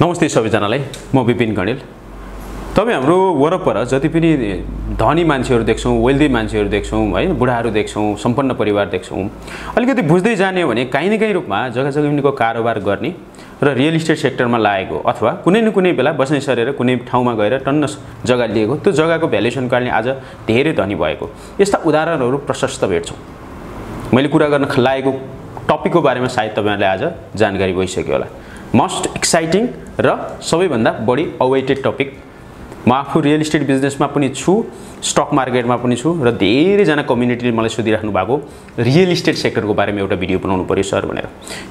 नमस्ते सबैजनालाई म विपिन गणेल। तपाई हाम्रो वरपर जति पनि धनी मान्छेहरु देख्छौं, वेल्दी मान्छेहरु देख्छौं हैन, बुढाहरु देख्छौं, सम्पन्न परिवार देख्छौं। अलिकति बुझ्दै जाने हो भने कहीं न कहीं रूपमा जग्गा जमिनको कारोबार गर्ने र रियल इस्टेट सेक्टरमा लागेको अथवा कुनै न कुनै बेला बस्ने सरेर कुनै ठाउँमा गएर टन्न जग्गा लिएको, त्यो जग्गाको भ्यालुएसन कारणले आज धेरै धनी भएको यस्ता उदाहरणहरु प्रशस्त भेट्छौं। मैले कुरा गर्न लागेको टपिकको बारेमा सायद तपाईहरुले आज जानकारी भइसक्यो होला। मोस्ट एक्साइटिङ र सबैभन्दा बढी अवेटेड टपिक। म आफू रियल इस्टेट बिजनेसमा पनि छु, स्टक मार्केटमा पनि छु र धेरैजना कम्युनिटीले मलाई सोधिराख्नु भएको रियल इस्टेट सेक्टरको बारेमा एउटा भिडियो बनाउनु पर्यो सर भनेर।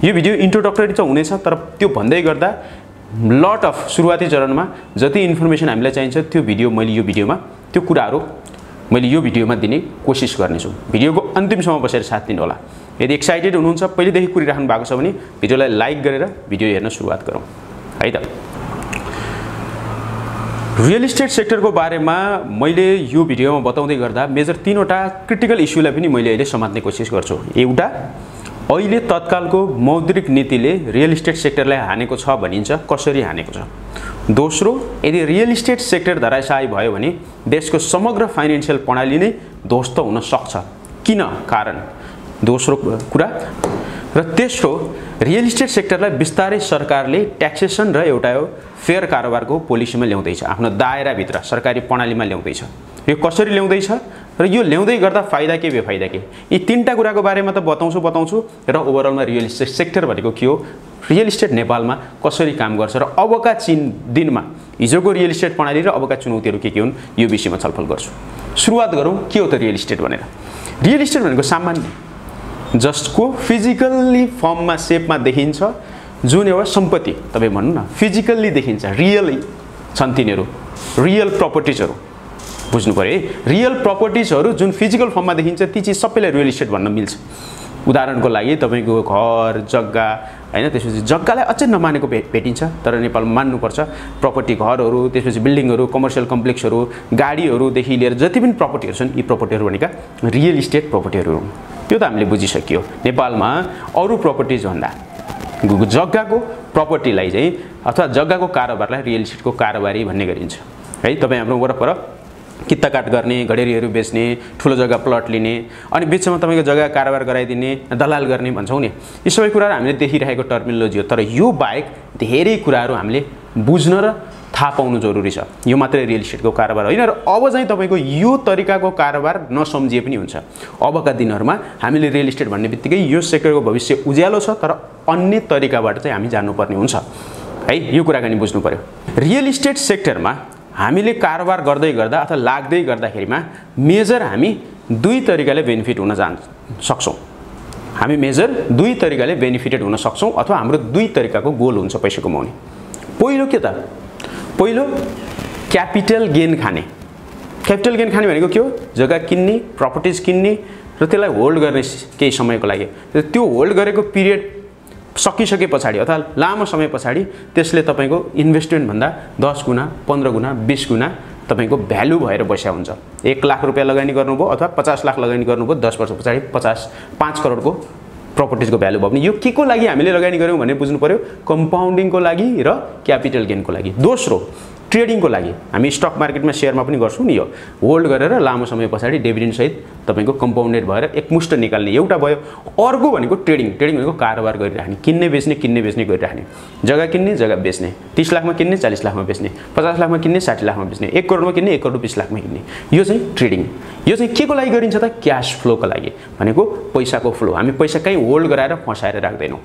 यो भिडियो इन्ट्रोडक्टरी त हुनेछ, तर त्यो भन्दै गर्दा लट अफ सुरुवाती चरणमा जति इन्फर्मेसन हामीलाई चाहिन्छ त्यो भिडियो मैले यो भिडियोमा त्यो कुराहरु मैले यो भिडियोमा दिने कोसिस गर्नेछु। भिडियोको अन्तिमसम्म बसेर साथ दिनु होला। यदि एक्साइटेड हुनुहुन्छ, पहिलेदेखि कुरिराख्नु भएको छ भने भिडियोलाई लाइक गरेर भिडियो हेर्न सुरुवात गरौँ है त। रियल इस्टेट सेक्टरको बारेमा मैले यो भिडियोमा बताउँदै गर्दा मेजर तीनवटा क्रिटिकल इश्यूलाई पनि मैले अहिले समात्ने कोसिस गर्छु। एउटा, अहिले तत्कालको मौद्रिक नीतिले रियल इस्टेट सेक्टरलाई हानेको छ भनिन्छ, कसरी हानेको छ। दोस्रो, यदि रियल इस्टेट सेक्टर धराशायी भयो भने देशको समग्र फाइनेन्शियल प्रणाली नै ध्वस्त हुन सक्छ, किन कारण दोस्रो कुरा। र तेस्रो, रियल इस्टेट सेक्टरलाई बिस्तारै सरकारले ट्याक्सेसन र एउटा फेयर कारोबारको पोलिसीमा ल्याउँदैछ, आफ्नो दायराभित्र सरकारी प्रणालीमा ल्याउँदैछ। यो कसरी ल्याउँदैछ र यो ल्याउँदै गर्दा फाइदा के बेफाइदा के, यी तीनटा कुराको बारेमा त बताउँछु र ओभरअलमा रियल इस्टेट सेक्टर भनेको के हो, रियल इस्टेट नेपालमा कसरी काम गर्छ र अबका दिनमा हिजोको रियल इस्टेट प्रणाली र अबका चुनौतीहरू के हुन्, यो विषयमा छलफल गर्छु। सुरुवात गरौँ के हो त रियल इस्टेट भनेर। रियल इस्टेट भनेको सामान्य जसको फिजिकल्ली फर्ममा सेपमा देखिन्छ, जुन एउटा सम्पत्ति तपाई भन्नु न फिजिकल्ली देखिन्छ, रियल छन् तिनीहरू, रियल प्रपर्टिजहरू। बुझ्नु पर्यो है, रियल प्रपर्टिजहरू जुन फिजिकल फर्ममा देखिन्छ ती चिज सबैलाई रियल इस्टेट भन्न मिल्छ। उदाहरणको लागि तपाईको घर जग्गा हैन, त्यसपछि जग्गालाई अझै नमानेको भेटिन्छ, तर नेपालमा मान्नुपर्छ। प्रपर्टी घरहरू, त्यसपछि बिल्डिङहरू, कमर्सियल कम्प्लेक्सहरू, गाडीहरूदेखि लिएर जति पनि प्रपर्टीहरू छन्, यी प्रपर्टीहरू भनेका रियल इस्टेट प्रपर्टीहरू हुन्। त्यो त हामीले बुझिसकियो। नेपालमा अरू प्रपर्टीज भन्दा जग्गाको प्रपर्टीलाई चाहिँ अथवा जग्गाको कारोबारलाई रियल इस्टेटको कारोबारी भन्ने गरिन्छ है। तपाई हाम्रो वरपर कित्ताकाट गर्ने, घडेरीहरू बेच्ने, ठुलो जग्गा प्लट लिने, अनि बिचमा तपाईको जग्गा कारोबार गराइदिने, दलाल गर्ने भन्छौँ नि, यी सबै कुराहरू हामीले देखिरहेको टर्मिनोलोजी हो। तर यो बाहेक धेरै कुराहरू हामीले बुझ्न र थाहा पाउनु जरुरी छ। यो मात्रै रियल इस्टेटको कारोबार होइन। र अब चाहिँ तपाईको यो तरिकाको कारोबार नसम्झिए पनि हुन्छ। अबका दिनहरूमा हामीले रियल इस्टेट भन्ने बित्तिकै यो सेक्टरको भविष्य उज्यालो छ, तर अन्य तरिकाबाट चाहिँ हामी जान्नुपर्ने हुन्छ है। यो कुराकानी बुझ्नु पर्यो। रियल इस्टेट सेक्टरमा हामीले कारोबार गर्दै गर्दा अथवा लाग्दै गर्दाखेरिमा मेजर हामी दुई तरिकाले बेनिफिट हुन सक्छौँ। हामी मेजर दुई तरिकाले बेनिफिटेड हुन सक्छौँ अथवा हाम्रो दुई तरिकाको गोल हुन्छ पैसा कमाउने। पहिलो के त, पहिलो क्यापिटल गेन खाने। क्यापिटल गेन खाने भनेको के हो, जग्गा किन्ने, प्रपर्टीज किन्ने र त्यसलाई होल्ड गर्ने केही समयको लागि। त्यो होल्ड गरेको पिरियड सकिसके पछाडि अथवा लामो समय पछाडि त्यसले तपाईको इन्भेस्टमेन्ट भन्दा 10 गुणा, 15 गुणा, 20 गुणा तपाईको भ्यालु भएर बस्या हुन्छ। 1 लाख रुपैयाँ लगानी गर्नुभयो अथवा 50 लाख लगानी गर्नुभयो, 10 वर्ष पछाडि 5 करोडको प्रपर्टीजको भ्यालु भयो भने। यो के को लागि हामीले लगानी गर्यौँ भने बुझ्नु पर्यो, कम्पाउन्डिङको लागि र क्यापिटल गेनको लागि। दोस्रो, ट्रेडिङको लागि। हामी स्टक मार्केटमा शेयरमा पनि गर्छौँ नि, यो होल्ड गरेर लामो समय पछाडि डिभिडेन्डसहित तपाईको कम्पाउन्डेड भएर एकमुष्ट निकाल्ने एउटा भयो। अर्को भनेको ट्रेडिङ। ट्रेडिङ भनेको कारोबार गरिराख्ने, किन्ने बेच्ने गरिराख्ने, जग्गा किन्ने, जग्गा बेच्ने, 30 लाखमा किन्ने, 40 लाखमा बेच्ने, 50 लाखमा किन्ने, 60 लाखमा बेच्ने, 1 करोडमा किन्ने, 1 करोड 20 लाखमा किन्ने। यो चाहिँ ट्रेडिङ। यो चाहिँ के को लागि गरिन्छ त, क्यास फ्लोको लागि। भनेको पैसाको फ्लो, हामी पैसा कहीँ होल्ड गराएर फसाएर राख्दैनौँ।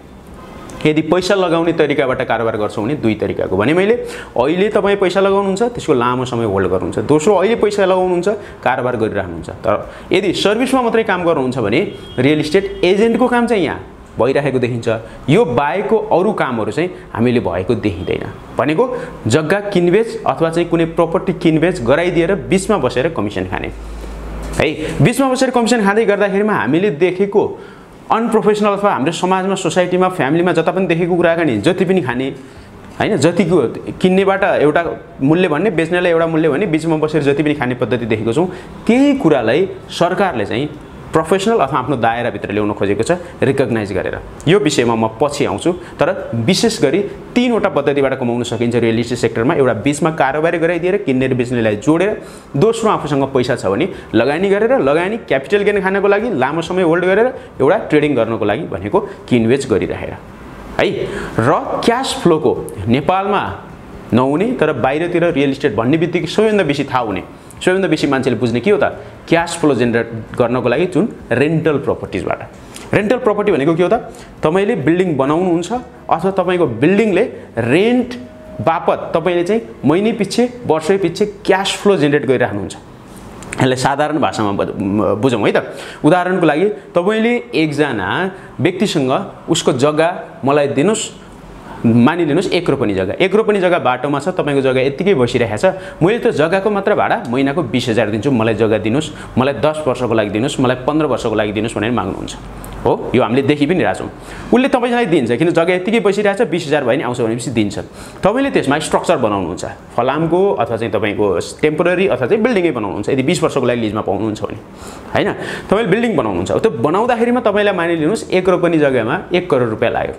यदि पैसा लगाउने तरिकाबाट कारोबार गर्छौँ भने दुई तरिकाको भने, मैले अहिले तपाईँ पैसा लगाउनुहुन्छ त्यसको लामो समय होल्ड गर्नुहुन्छ, दोस्रो अहिले पैसा लगाउनुहुन्छ कारोबार गरिराख्नुहुन्छ। तर यदि सर्भिसमा मात्रै काम गर्नुहुन्छ भने रियल इस्टेट एजेन्टको काम चाहिँ यहाँ भइरहेको देखिन्छ। यो बाहेकको अरू कामहरू चाहिँ हामीले भएको देखिँदैन। भनेको जग्गा किनबेच अथवा चाहिँ कुनै प्रपर्टी किनबेच गराइदिएर बिचमा बसेर कमिसन खाने है। बिचमा बसेर कमिसन खाँदै गर्दाखेरिमा हामीले देखेको अनप्रोफेसनल अथवा हाम्रो समाजमा, सोसाइटीमा, फ्यामिलीमा जता पनि देखेको कुराकानी जति पनि खाने हैन, जतिको किन्नेबाट एउटा मूल्य भन्ने, बेच्नेलाई एउटा मूल्य भन्ने, बिचमा बसेर जति पनि खाने पद्धति देखेको छौँ। त्यही कुरालाई सरकारले चाहिँ प्रोफेसनल अथवा आफ्नो दायराभित्र ल्याउन खोजेको छ रिकग्नाइज गरेर। यो विषयमा म पछि आउँछु, तर विशेष गरी तीनवटा पद्धतिबाट कमाउन सकिन्छ रियल इस्टेट सेक्टरमा। एउटा बीचमा कारोबारी गराइदिएर किन्नेर बेच्नेलाई जोडेर, दोस्रो आफूसँग पैसा छ भने लगानी गरेर, लगानी क्यापिटल गेन खानको लागि लामो समय होल्ड गरेर, एउटा ट्रेडिङ गर्नको लागि भनेको किनबेच गरिरहेर है। र क्याश फ्लो को नेपालमा नहुने तर बाहिरतिर रियल इस्टेट भन्ने बित्तिकै सबैभन्दा बेसी थाहा हुने, सबैभन्दा बेसी मान्छेले बुझ्ने के हो त, क्यास फ्लो जेनेरेट गर्नको लागि जुन रेन्टल प्रपर्टीजबाट। रेन्टल प्रपर्टी भनेको के हो त, तपाईले बिल्डिङ बनाउनुहुन्छ अथवा तपाईको बिल्डिङले रेन्ट बापत तपाईले चाहिँ महिने पछि वर्षै पछि क्यास फ्लो जेनेरेट गरिराख्नुहुन्छ। यसलाई साधारण भाषामा बुझौँ है त। उदाहरणको लागि तपाईले एकजना व्यक्तिसँग उसको जग्गा मलाई दिनुस्, मानिलिनुस् 1 रोपनी जग्गा, 1 रोपनी जग्गा बाटोमा छ, तपाईको जग्गा यतिकै बसिरहेछ, मैले त्यो जग्गाको मात्र भाडा महिनाको 20,000 दिन्छु, मलाई जग्गा दिनुस्, मलाई 10 वर्षको लागि दिनुस्, मलाई 15 वर्षको लागि दिनुस् भनेर माग्नुहुन्छ। हो, यो हामीले देखि पनि रहेछौँ। उसले तपाईलाई दिन्छ किन, जग्गा यतिकै बसिरहेछ, 20,000 भए नि आउँछ भनेपछि दिन्छ। तपाईले त्यसमा स्ट्रक्चर बनाउनुहुन्छ, फलामको अथवा चाहिँ तपाईको टेम्पोरेरी अथवा चाहिँ बिल्डिङै बनाउनुहुन्छ यदि 20 वर्षको लागि लिजमा पाउनुहुन्छ भने, हैन। तपाईले बिल्डिङ बनाउनुहुन्छ, त्यो बनाउँदाखेरिमा तपाईलाई मानिलिनुस् 1 रोपनी जग्गामा 1 करोड रुपैयाँ लाग्यो।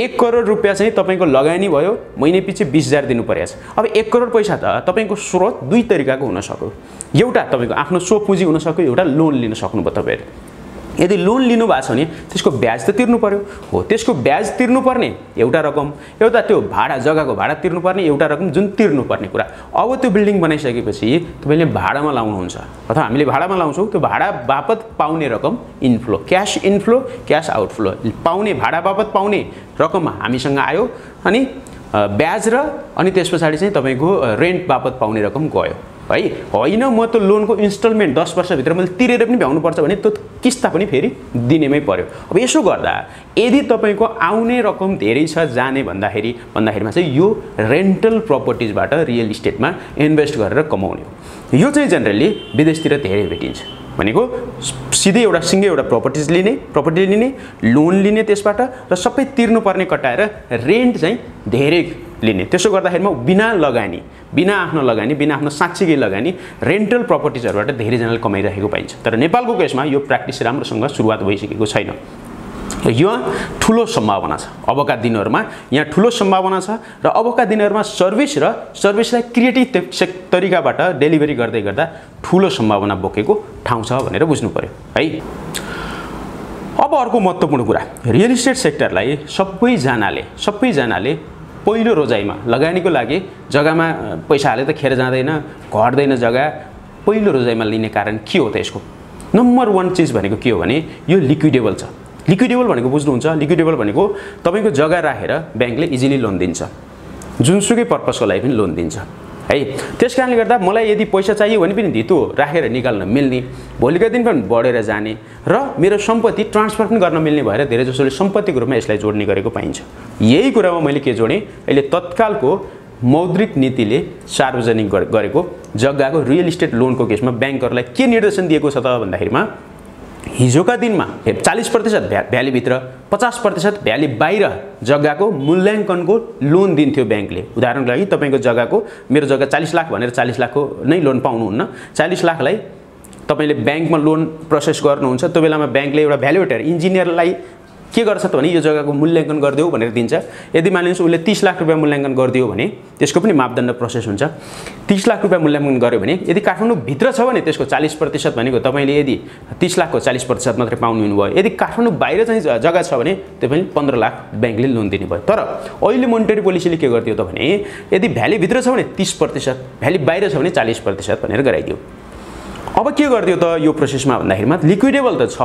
1 करोड रुपैयाँ चाहिँ तपाईको लगानी भयो, महिने पछि 20,000 दिनु परेछ। अब 1 करोड पैसा त तपाईको स्रोत दुई तरिकाको हुन सक्यो, एउटा तपाईको आफ्नो स्वपुँजी हुन सक्यो, एउटा लोन लिन सक्नुभयो तपाईले। यदि लोन लिनु भएको छ भने त्यसको ब्याज त तिर्नु पर्यो, हो, त्यसको ब्याज तिर्नु पर्ने एउटा रकम, एउटा त्यो भाडा जग्गाको भाडा तिर्नु पर्ने एउटा रकम जुन तिर्नु पर्ने कुरा। अब त्यो बिल्डिङ बनाइसकेपछि तपाईले भाडामा लाउनुहुन्छ अथवा हामीले भाडामा लाउँछौं, त्यो भाडा बापत पाउने रकम inflow, cash inflow cash outflow, पाउने भाडा बापत पाउने रकम हामीसँग आयो अनि ब्याज र अनि त्यसपछि चाहिँ तपाईको रेन्ट बापत पाउने रकम गयो है। हैन म त लोनको इन्स्टलमेन्ट 10 वर्ष भित्र मैले तिरेर पनि भ्याउनु पर्छ भने त्यो किस्ता पनि फेरि दिनेमै पर्यो। अब यसो गर्दा यदि तपाईको आउने रकम धेरै छ जाने भन्दाखेरिमा चाहिँ यो रेन्टल प्रपर्टीजबाट रियल इस्टेटमा इन्भेस्ट गरेर कमाउने हो। यो चाहिँ जनरली विदेशतिर धेरै भेटिन्छ, भनेको सिधै एउटा सिङ्गै एउटा प्रपर्टी लिने, लोन लिने त्यसबाट, र सबै तिर्नुपर्ने कटाएर रेन्ट चाहिँ धेरै लिने। त्यसो गर्दाखेरिमा बिना आफ्नो साँच्चीकै लगानी रेन्टल प्रपर्टीजहरुबाट धेरैजनाले कमाइरहेको पाइन्छ। तर नेपालको केसमा यो प्र्याक्टिस राम्रोसँग सुरुवात भइसकेको छैन। यहाँ ठूलो सम्भावना छ, अबका दिनहरुमा यहाँ ठूलो सम्भावना छ। र अबका दिनहरुमा सर्भिस र सर्भिसलाई क्रिएटिभ तरिकाबाट डेलिभरी गर्दै गर्दा ठूलो सम्भावना बोकेको ठाउँ छ भनेर बुझ्नु पर्यो है। अब अर्को महत्त्वपूर्ण कुरा, रियल इस्टेट सेक्टरलाई सबैजनाले पहिलो रोजाइमा लगानीको लागि जग्गामा पैसा हाले त खेर जाँदैन, घट्दैन जग्गा, पहिलो रोजाइमा लिने कारण के हो त? यसको नम्बर 1 चीज भनेको के हो भने यो लिक्विडेबल छ। लिक्विडेबल भनेको बुझ्नुहुन्छ, लिक्विडेबल भनेको तपाईको जग्गा राखेर बैंकले इजिली लोन दिन्छ, जुनसुकै पर्पसको लागि पनि लोन दिन्छ है। त्यसकारणले गर्दा मलाई यदि पैसा चाहियो भने पनि धितो राखेर निकाल्न मिल्ने, भोलिका दिन पनि बढेर जाने र मेरो सम्पत्ति ट्रान्सफर पनि गर्न मिल्ने भएर धेरै जसोले सम्पत्तिको रूपमा यसलाई जोड्ने गरेको पाइन्छ। यही कुरामा मैले के जोडेँ, अहिले तत्कालको मौद्रिक नीतिले सार्वजनिक गरेको जग्गाको रियल इस्टेट लोनको केसमा बैंकहरुलाई के निर्देशन दिएको छ त भन्दाखेरिमा हिजोका दिनमा 40% भ्याली भित्र 50% भ्याली बाहिर जग्गाको मूल्याङ्कनको लोन दिन्थ्यो बैंकले। उदाहरणको लागि तपाईको जग्गाको, मेरो जग्गा 40 लाख भनेर 40 लाखको नै लोन पाउनुहुन्न, 40 लाखलाई तपाईले बैंकमा लोन प्रोसेस गर्नुहुन्छ, त्यो बेलामा बैंकले एउटा भ्यालुएटर इन्जिनियरलाई के गर्छ त भने यो जग्गाको मूल्याङ्कन गरिदेऊ भनेर दिन्छ। यदि मानिलिनुहोस् उसले 30 लाख रुपैयाँ मूल्याङ्कन गरिदियो भने त्यसको पनि मापदण्ड प्रोसेस हुन्छ, 30 लाख रुपैयाँ मूल्याङ्कन गर्यो भने यदि काठमाडौँ भित्र छ भने त्यसको 40% भनेको तपाईले यदि 30 लाखको 40% मात्रै पाउनु भयो, यदि काठमाडौँ बाहिर चाहिँ जग्गा छ भने तपाईले 15 लाख बैंकले लोन दिने भयो। तर अहिले मोनेटरी पोलिसीले के गर्दियो त भने यदि भ्याली भित्र छ भने 30%, भ्याली बाहिर छ भने 40% भनेर गराइदियो। अब के गर्दियो त यो प्रोसेसमा भन्दाखेरिमा लिक्विडेबल त छ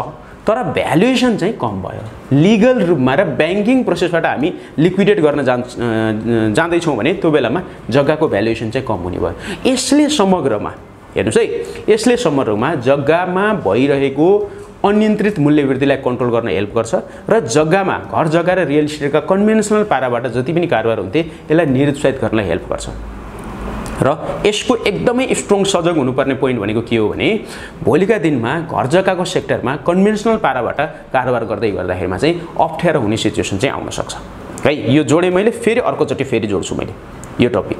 तर भ्यालुएसन चाहिँ कम भयो। लिगल रूपमा र बैंकिङ प्रोसेसबाट हामी लिक्विडेट गर्न जाँदैछौँ भने त्यो बेलामा जग्गाको भ्यालुएसन चाहिँ कम हुने भयो। यसले समग्रमा जग्गामा भइरहेको अनियन्त्रित मूल्य वृद्धिलाई कन्ट्रोल गर्न हेल्प गर्छ र जग्गामा घर जग्गा र रियल इस्टेटका कन्भेन्सनल पाराबाट जति पनि कारोबार हुन्थे यसलाई निरुत्साहित गर्नलाई हेल्प गर्छ। र यसको एकदमै स्ट्रङ सजग हुनुपर्ने पोइन्ट भनेको के हो भने भोलिका दिनमा घर जग्गाको सेक्टरमा कन्भेन्सनल पाराबाट कारोबार गर्दाखेरिमा चाहिँ अप्ठ्यारो हुने सिचुएसन चाहिँ आउन सक्छ है। यो जोडे मैले, फेरि अर्कोचोटि फेरि जोड्छु मैले यो टपिक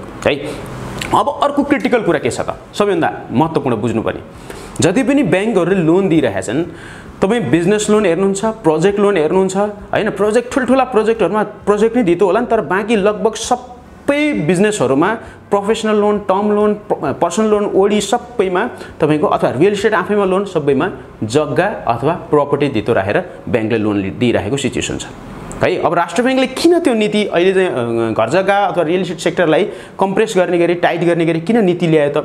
है। अब अर्को क्रिटिकल कुरा के छ त, सबैभन्दा महत्त्वपूर्ण बुझ्नुपर्ने जति पनि बैंकहरुले लोन दिइरहेछन् तपाई बिजनेस लोन हेर्नुहुन्छ, प्रोजेक्ट लोन हेर्नुहुन्छ हैन, प्रोजेक्ट ठुलठुला प्रोजेक्टहरुमा प्रोजेक्ट नै दिएको होला नि, तर बाँकी लगभग सबै बिजनेसहरुमा professional loan, term loan, personal loan, OD सबैमा तपाईको अथवा रियल एस्टेट आफैमा लोन सबैमा जग्गा अथवा प्रॉपर्टी दितो राखेर बैंकले लोन दिइराखेको सिचुएसन छ है। अब राष्ट्र बैंकले किन त्यो नीति अहिले चाहिँ घर जग्गा अथवा रियल एस्टेट सेक्टरलाई कम्प्रेस गर्ने गरी टाइट गर्ने गरी किन नीति ल्यायो त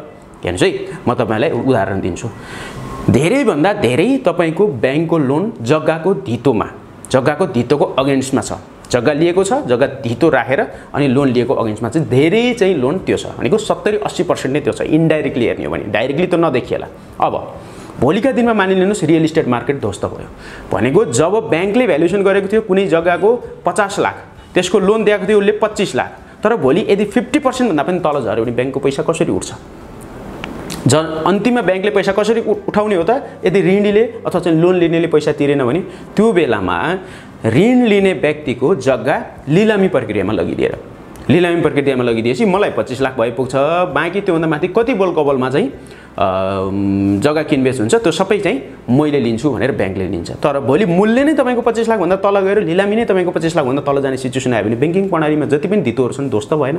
हेर्नुस् है, म तपाईलाई उदाहरण दिन्छु। धेरै भन्दा धेरै तपाईको बैंकको लोन जग्गाको धितोको अगेन्स्टमा छ, जग्गा लिएको छ, जग्गा धितो राखेर अनि लोन लिएको अगेन्स्टमा चाहिँ धेरै चाहिँ लोन त्यो छ भनेको 70-80% नै त्यो छ इन्डाइरेक्टली हेर्ने हो भने, डाइरेक्टली त नदेखिएला। अब भोलिका दिनमा मानिलिनुहोस् रियल इस्टेट मार्केट ध्वस्त भयो भनेको जब बैंकले भ्यालुएसन गरेको थियो कुनै जग्गाको 50 लाख, त्यसको लोन दिएको थियो उसले 25 लाख, तर भोलि यदि 50% भन्दा पनि तल झर्यो भने बैंकको पैसा कसरी उठ्छ? अन्तिममा बैंकले पैसा कसरी उठाउने हो त? यदि ऋणीले अथवा चाहिँ लोन लिनेले पैसा तिरेन भने त्यो बेलामा ऋण लिने व्यक्तिको जग्गा लिलामी प्रक्रियामा लगिदिएपछि मलाई 25 लाख भए पुग्छ, बाँकी त्योभन्दा माथि कति बोलकबलमा चाहिँ जग्गा किनबेच हुन्छ त्यो सबै चाहिँ मैले लिन्छु भनेर बैंकले लिन्छ, तर भोलि मूल्य नै तपाईको 25 लाख भन्दा तल गएर लिलामी नै तपाईको 25 लाख भन्दा तल जाने सिचुएसन आयो भने बैंकिङ प्रणालीमा जति पनि धितोहरु छन् दोष त भएन।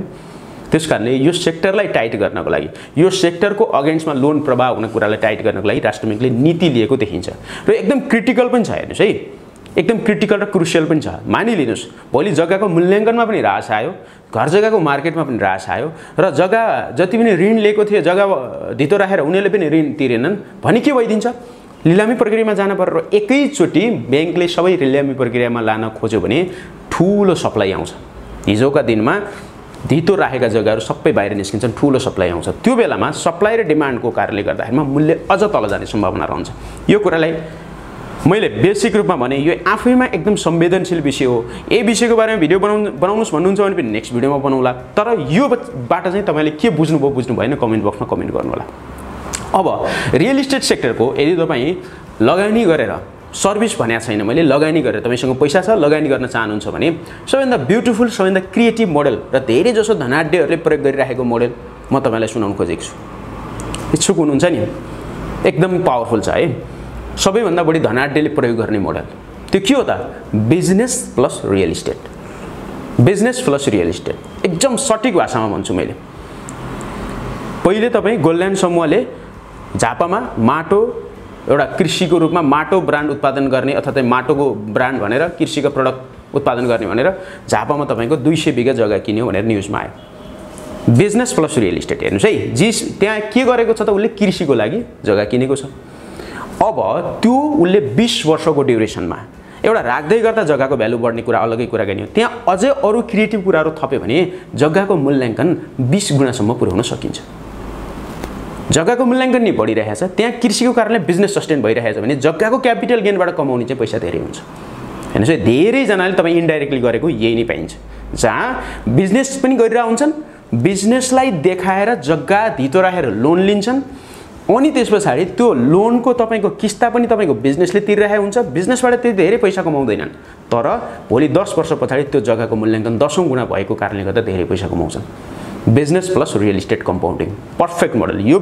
त्यसकारणले यो सेक्टरलाई टाइट गर्नको लागि, यो सेक्टरको अगेन्स्टमा लोन प्रवाह हुने कुरालाई टाइट गर्नको लागि राष्ट्र बैंकले नीति लिएको देखिन्छ र एकदम क्रिटिकल पनि छ। हेर्नुस् है, एकदम क्रिटिकल र क्रुसियल पनि छ। मानिलिनुस् भोलि जग्गाको मूल्याङ्कनमा पनि ह्रास आयो, घर जग्गाको मार्केटमा पनि ह्रास आयो र जग्गा जति पनि ऋण लिएको थियो जग्गा धितो राखेर उनीहरूले पनि ऋण तिरेनन् भने के भइदिन्छ? लिलामी प्रक्रियामा जान पर्यो। एकैचोटि बैंकले सबै लिलामी प्रक्रियामा लान खोज्यो भने ठूलो सप्लाई आउँछ। हिजोका दिनमा धितो राखेका जग्गाहरू सबै बाहिर निस्किन्छन्, ठूलो सप्लाई आउँछ। त्यो बेलामा सप्लाई र डिमान्डको कारणले गर्दाखेरिमा मूल्य अझ तल जाने सम्भावना रहन्छ। यो कुरालाई मैले बेसिक रूपमा भने यो आफैमा एकदम संवेदनशील विषय हो। यो विषयको बारेमा भिडियो बनाउनुहोस् भन्नुहुन्छ भने पनि नेक्स्ट भिडियोमा बनाउँला, तर यो बाट चाहिँ तपाईले के बुझ्नुभयो बुझ्नु भएन कमेन्ट बक्समा कमेन्ट गर्नुहोला। अब रियल इस्टेट सेक्टरको यदि तपाई लगानी गरेर सर्भिस भन्या छैन, मैले लगानी गरेर तपाईसँग पैसा छ लगानी गर्न चाहनुहुन्छ भने सबैभन्दा ब्युटिफुल सबैभन्दा क्रिएटिभ मोडल र धेरै जसो धनाढ्यहरूले प्रयोग गरिरहेको मोडल म तपाईलाई सुनाउन खोजेको छु। इच्छुक हुनुहुन्छ नि? एकदम पावरफुल छ है, सबैभन्दा बढी धनाढ्यले प्रयोग गर्ने मोडल त्यो के हो त? Business plus real estate. एकदम सटिक भाषामा भन्छु मैले, पहिले तपाईँ गोल्डल्यान्ड समूहले झापामा माटो एउटा कृषिको रूपमा माटो ब्रान्ड उत्पादन गर्ने अथवा चाहिँ माटोको ब्रान्ड भनेर कृषिको प्रोडक्ट उत्पादन गर्ने भनेर झापामा तपाईको 200 बिघा जग्गा किन्यो भनेर न्युजमा आयो। Business plus real estate. हेर्नुस् है, त्यहाँ के गरेको छ त उसले कृषिको लागि जग्गा किनेको छ। अब त्यो उसले 20 वर्षको ड्युरेसनमा एउटा राख्दै गर्दा जग्गाको भ्यालु बढ्ने कुरा अलगै कुराकानी हो, त्यहाँ अझै अरू क्रिएटिभ कुराहरू थप्यो भने जग्गाको मूल्याङ्कन 20 गुणासम्म पुर्याउन सकिन्छ। जग्गाको मूल्याङ्कन नै बढिरहेको छ, त्यहाँ कृषिको कारणले बिजनेस सस्टेन भइरहेको छ भने जग्गाको क्यापिटल गेनबाट कमाउने चाहिँ पैसा धेरै हुन्छ। हेर्नुहोस् है, धेरैजनाले तपाईँ इन्डाइरेक्टली गरेको यही नै पाइन्छ, जहाँ बिजनेस पनि गरिरहेका हुन्छन्, बिजनेसलाई देखाएर जग्गा धितो राखेर लोन लिन्छन्, अनि त्यस पछाडि त्यो लोनको तपाईको किस्ता पनि तपाईको बिजनेसले तिरिरहेको हुन्छ। बिजनेसबाट त्यति धेरै पैसा कमाउँदैनन्, तर भोलि 10 वर्ष पछाडि त्यो जग्गाको मूल्याङ्कन 10 गुणा भएको कारणले गर्दा धेरै पैसा कमाउँछन्। Business plus real estate compounding perfect model. यो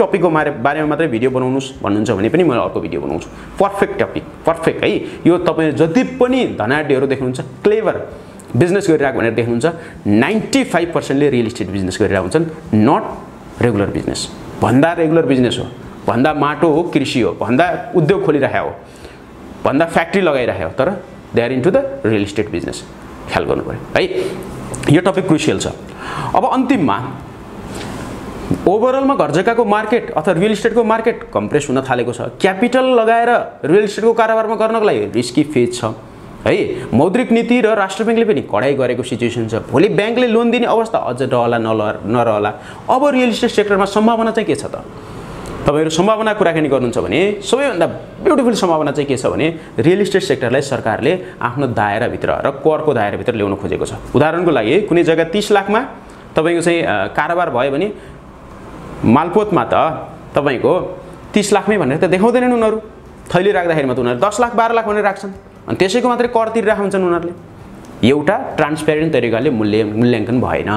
टपिकको बारेमा मात्रै भिडियो बनाउनुस् भन्नुहुन्छ भने पनि म अर्को भिडियो बनाउँछु। पर्फेक्ट टपिक, पर्फेक्ट है। यो तपाईले जति पनि धनाढ्यहरू देख्नुहुन्छ क्लेभर बिजनेस गरिरहेको भनेर देख्नुहुन्छ, 95%ले रियल इस्टेट बिजनेस गरिरहेको हुन्छन्, नट रेगुलर बिजनेस। भन्दा रेगुलर बिजनेस हो, भन्दा माटो हो, कृषि हो, भन्दा उद्योग खोलिराखेको हो, भन्दा फ्याक्ट्री लगाइराखेको हो, तर they are into the real estate business. ख्याल गर्नु पर्यो है, यो टपिक क्रुसियल छ। अब अन्तिममा ओभरअलमा घर जग्गाको मार्केट अथवा रियल इस्टेटको मार्केट कम्प्रेस हुन थालेको छ। क्यापिटल लगाएर रियल इस्टेटको कारोबारमा गर्नको लागि रिस्की फेज छ है। मौद्रिक नीति र राष्ट्र बैंकले पनि कडाई गरेको सिचुएसन छ। भोलि बैंकले लोन दिने अवस्था अझ रहला नरहला। अब रियल इस्टेट सेक्टरमा सम्भावना चाहिँ के छ त? तपाईहरु सम्भावना कुराकानी गर्नुहुन्छ भने सबैभन्दा ब्युटिफुल सम्भावना चाहिँ के छ भने रियल इस्टेट सेक्टरलाई सरकारले आफ्नो दायराभित्र र करको दायराभित्र ल्याउन खोजेको छ। उदाहरणको लागि कुनै जग्गा 30 लाखमा तपाईको चाहिँ कारोबार भयो भने मालपोतमा त तपाईको 30 लाखमै भनेर त देखाउँदैनन् उनीहरु, थैली राख्दाखेरि मात्र उनीहरु 10 लाख 12 लाख भनेर राख्छन् अनि त्यसैको मात्रै कर तिरेर हुन्छन् उनीहरुले। एउटा ट्रान्सपेरेन्ट तरिकाले मूल्याङ्कन भएन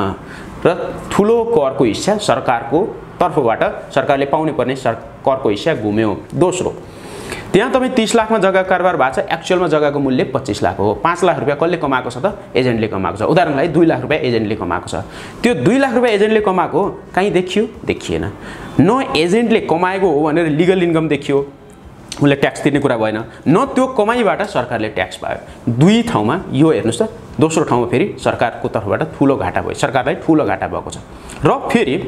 र ठूलो करको हिस्सा सरकारको तर्फबाट सरकारले पाउने पर्ने करको हिस्सा गुम्यो। दोस्रो, त्यहाँ तपाई 30 लाख में जग्गा कारोबार भएको छ, एक्चुअल में जग्गा को मूल्य 25 लाख हो। 5 लाख रुपैयाँ कसले कमाएको छ त? एजेन्टले कमाएको छ। उदाहरणलाई 2 लाख रुपैयाँ एजेन्टले कमाएको छ। त्यो 2 लाख रुपैयाँ एजेन्टले कमाएको कहीं देखियो? देखिएन। न एजेन्टले कमाएको हो भनेर लीगल इन्कम देखियो, उसले ट्याक्स तिर्ने कुरा भएन, न त्यो कमाईबाट सरकारले ट्याक्स पायो। दुई ठाउँमा यो हेर्नुस् त, दोस्रो ठाउँमा फेरि सरकारको तर्फबाट ठूलो घाटा भयो, सरकारलाई ठूलो घाटा भएको छ। र फेरि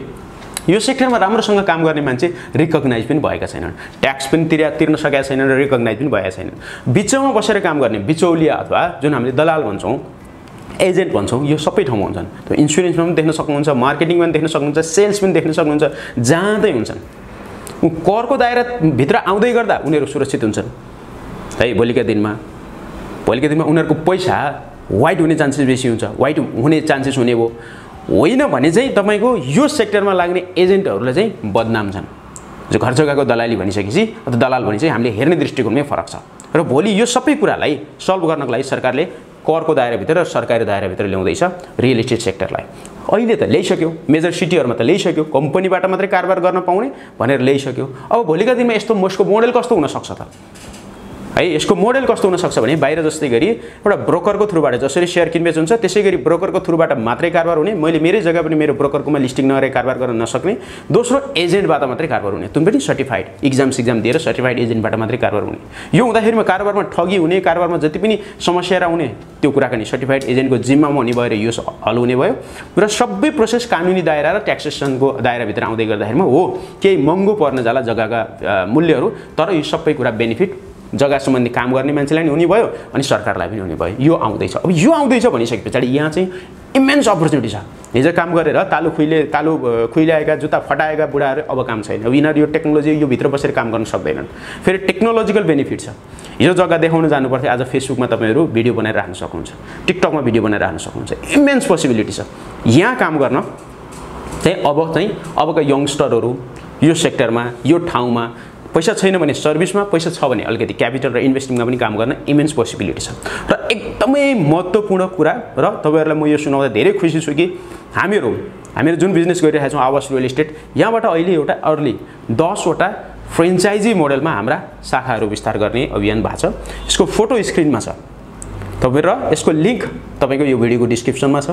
यो सेक्टरमा राम्रोसँग काम गर्ने मान्छे रिकग्नाइज पनि भएका छैनन्, ट्याक्स पनि तिर्न सकेका छैनन्, रिकग्नाइज पनि भएका छैनन्। बिचौमा बसेर काम गर्ने बिचौलिया अथवा जुन हामीले दलाल भन्छौँ, एजेन्ट भन्छौँ, यो सबै ठाउँमा हुन्छन्। त्यो इन्स्योरेन्समा पनि देख्न सक्नुहुन्छ, मार्केटिङमा पनि देख्न सक्नुहुन्छ, सेल्स पनि देख्न सक्नुहुन्छ, जाँदै हुन्छन्। करको दायरा भित्र आउँदै गर्दा उनीहरू सुरक्षित हुन्छन्। है, भोलिका दिनमा उनीहरूको पैसा वाइट हुने चान्सेस बेसी हुन्छ, वाइट हुने चान्सेस हुने हो होइन भने चाहिँ तपाईको यो सेक्टरमा लाग्ने एजेन्टहरुले चाहिँ बदनाम छन्। जो घर जग्गाको दलाली भनिसकेपछि अथवा दलाल भनि चाहिँ हामीले हेर्ने दृष्टिकोणमै फरक छ। र भोलि यो सबै कुरालाई सल्भ गर्नको लागि सरकारले करको दायराभित्र र सरकारी दायराभित्र ल्याउँदैछ रियल इस्टेट सेक्टरलाई। अहिले त ल्याइसक्यो, मेजर सिटीहरुमा त ल्याइसक्यो, कम्पनीबाट मात्रै कारोबार गर्न पाउने भनेर ल्याइसक्यो। अब भोलिका दिनमा यस्तो मोडको मोडेल कस्तो हुन सक्छ त? है, यसको मोडेल कस्तो हुन सक्छ भने बाहिर जस्तै गरी एउटा ब्रोकरको थ्रुबाट जसरी शेयर किनबेच हुन्छ त्यसैगरी ब्रोकरको थ्रुबाट मात्रै कारोबार हुने, मैले मेरै जग्गा पनि मेरो ब्रोकरकोमा लिस्टिङ नगरे कारोबार गर्न नसक्ने, दोस्रो एजेन्टबाट मात्रै कारोबार हुने, तुम पनि सर्टिफाइड एक्जाम दिएर सर्टिफाइड एजेन्टबाट मात्रै कारोबार हुने। यो हुँदाखेरिमा कारोबारमा ठगी हुने, कारोबारमा जति पनि समस्या आउने त्यो कुराकानी सर्टिफाइड एजेन्टको जिम्मामा हुने भएर यो हल हुने भयो। र सबै प्रोसेस कानुनी दायरा र ट्याक्सेसनको दायराभित्र आउँदै गर्दाखेरिमा हो केही महँगो पर्न जाला जग्गाका मूल्यहरू, तर यो सबै कुरा बेनिफिट जग्गा सम्बन्धी काम गर्ने मान्छेलाई पनि हुने भयो अनि सरकारलाई पनि हुने भयो। यो आउँदैछ। अब यो आउँदैछ भनिसके पछाडि यहाँ चाहिँ इमेन्स अपर्च्युनिटी छ। हिजो काम गरेर तालु खुइल्याएका जुत्ता फटाएका बुढाहरू अब काम छैन। अब यिनीहरू यो टेक्नोलोजी यो भित्र बसेर काम गर्न सक्दैनन्। फेरि टेक्नोलोजिकल बेनिफिट छ। हिजो जग्गा देखाउन जानुपर्थ्यो, आज फेसबुकमा तपाईहरू भिडियो बनाएर राख्न सक्नुहुन्छ, टिकटकमा भिडियो बनाएर राख्न सक्नुहुन्छ। इमेन्स पोसिबिलिटी छ यहाँ काम गर्न। चाहिँ अबका यङ्स्टरहरू यो सेक्टरमा यो ठाउँमा पैसा छैन भने सर्भिसमा, पैसा छ भने अलिकति क्यापिटल र इन्भेस्टिङमा पनि काम गर्न इमेन्स पोसिबिलिटी छ। र एकदमै महत्त्वपूर्ण कुरा, र तपाईहरुलाई म यो सुनाउँदा धेरै खुसी छु कि हामीहरु जुन बिजनेस गरिरहेका छौं आवास रियल इस्टेट, यहाँबाट अहिले एउटा अर्ली 10 वटा फ्रेन्चाइजी मोडेलमा हाम्रा शाखाहरु विस्तार गर्ने अभियान भएको छ। यसको फोटो स्क्रिनमा छ तपाईहरु र यसको लिंक तपाईको यो भिडियोको डिस्क्रिप्सनमा छ।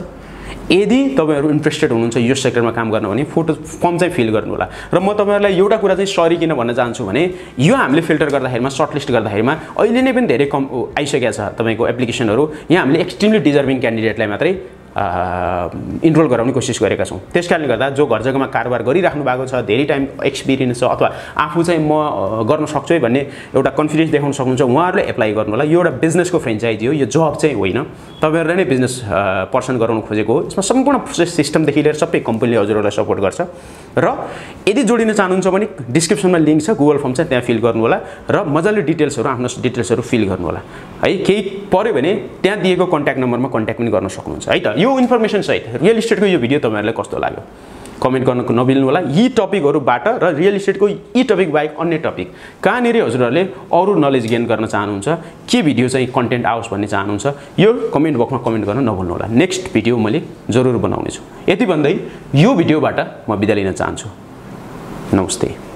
यदि तपाईहरु इन्ट्रेस्टेड हुनुहुन्छ यो सेक्टरमा काम गर्न भने फोटो फर्म चाहिँ फिल गर्नु होला। र म तपाईहरुलाई एउटा कुरा चाहिँ सरी किन भन्न चाहन्छु भने यो हामीले फिल्टर गर्दाखेरिमा, सर्टलिस्ट गर्दाखेरिमा अहिले नै पनि धेरै कम आइसकेको छ तपाईको एप्लिकेसनहरु। यहाँ हामीले एक्सट्रिमली डिजर्भिङ क्यान्डिडेटलाई मात्रै इनरोल गराउने कोसिस गरेका छौँ। त्यसकारणले गर्दा जो घर जग्गामा कारोबार गरिराख्नु भएको छ, धेरै टाइम एक्सपिरियन्स छ अथवा आफू चाहिँ म गर्न सक्छु भन्ने एउटा कन्फिडेन्स देखाउन सक्नुहुन्छ, उहाँहरूले एप्लाई गर्नु होला। यो एउटा बिजनेसको फ्रेन्चाइजी हो, यो जब चाहिँ होइन। तपाईहरुले नै बिजनेस पर्सन गराउन खोजेको हो। यसमा सम्पूर्ण प्रोसेस सिस्टमदेखि लिएर सबै कम्पनीले हजुरहरूलाई सपोर्ट गर्छ। र यदि जोडिन चाहनुहुन्छ भने डिस्क्रिप्सनमा लिंक छ, गुगल फर्म छ, त्यहाँ फिल गर्नु होला र मजाले डिटेल्सहरु, आफ्नो डिटेल्सहरु फिल गर्नु होला। है, केही पर्यो भने त्यहाँ दिएको कन्ट्याक्ट नम्बरमा कन्ट्याक्ट पनि गर्न सक्नुहुन्छ। है त, यो इन्फर्मेसन सहित रियल इस्टेटको यो भिडियो तपाईहरुलाई कस्तो लाग्यो कमेन्ट गर्न नबिल्नु होला। यी टपिकहरुबाट र रियल इस्टेटको यी टपिक बाहेक अन्य टपिक कहाँनेरि हजुरहरुले अरू नलेज गेन गर्न चाहनुहुन्छ, के भिडियो चाहिँ कन्टेन्ट आओस् भन्ने चाहनुहुन्छ, यो कमेन्ट बक्समा कमेन्ट गर्न नभुल्नु होला। नेक्स्ट भिडियो मैले जरुर बनाउनेछु। यति भन्दै यो भिडियोबाट म बिदा लिन चाहन्छु। नमस्ते।